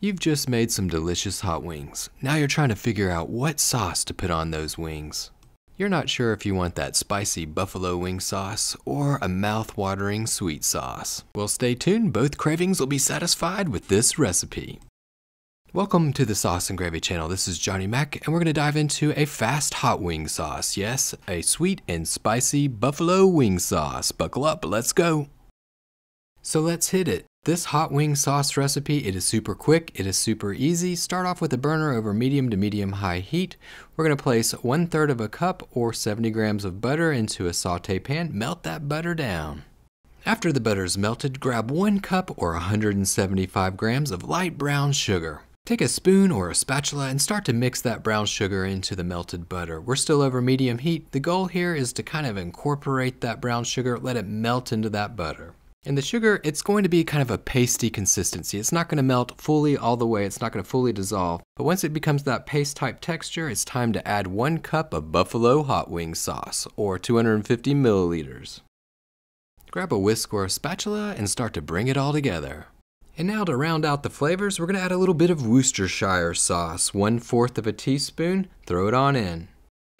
You've just made some delicious hot wings. Now you're trying to figure out what sauce to put on those wings. You're not sure if you want that spicy buffalo wing sauce or a mouth-watering sweet sauce. Well, stay tuned, both cravings will be satisfied with this recipe. Welcome to the Sauce and Gravy Channel. This is Johnny Mac, and we're gonna dive into a fast hot wing sauce. Yes, a sweet and spicy buffalo wing sauce. Buckle up, let's go. So let's hit it. This hot wing sauce recipe, it is super quick, it is super easy. Start off with a burner over medium to medium high heat. We're gonna place 1/3 of a cup or 70 grams of butter into a saute pan. Melt that butter down. After the butter's melted, grab 1 cup or 175 grams of light brown sugar. Take a spoon or a spatula and start to mix that brown sugar into the melted butter. We're still over medium heat. The goal here is to kind of incorporate that brown sugar, let it melt into that butter. And the sugar, it's going to be kind of a pasty consistency. It's not going to melt fully all the way. It's not going to fully dissolve. But once it becomes that paste type texture, it's time to add 1 cup of buffalo hot wing sauce or 250 milliliters. Grab a whisk or a spatula and start to bring it all together. And now to round out the flavors, we're going to add a little bit of Worcestershire sauce, 1/4 of a teaspoon, throw it on in.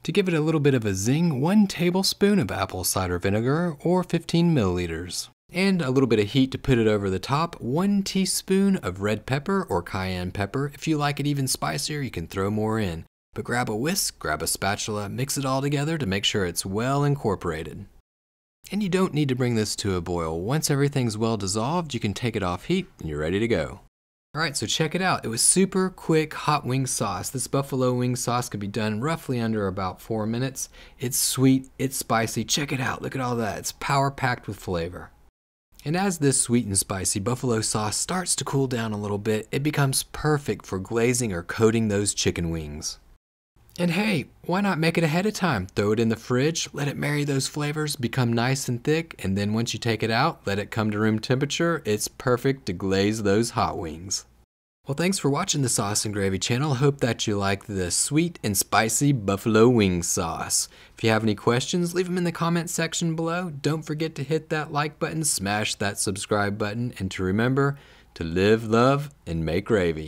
To give it a little bit of a zing, 1 tablespoon of apple cider vinegar or 15 milliliters. And a little bit of heat to put it over the top, 1 teaspoon of red pepper or cayenne pepper. If you like it even spicier, you can throw more in. But grab a whisk, grab a spatula, mix it all together to make sure it's well incorporated. And you don't need to bring this to a boil. Once everything's well dissolved, you can take it off heat and you're ready to go. All right, so check it out. It was super quick hot wing sauce. This buffalo wing sauce could be done roughly under about 4 minutes. It's sweet, it's spicy. Check it out, look at all that. It's power packed with flavor. And as this sweet and spicy buffalo sauce starts to cool down a little bit, it becomes perfect for glazing or coating those chicken wings. And hey, why not make it ahead of time? Throw it in the fridge, let it marry those flavors, become nice and thick, and then once you take it out, let it come to room temperature. It's perfect to glaze those hot wings. Well, thanks for watching the Sauce and Gravy Channel. Hope that you like the sweet and spicy buffalo wing sauce. If you have any questions, leave them in the comment section below. Don't forget to hit that like button, smash that subscribe button, and to remember to live, love, and make gravy.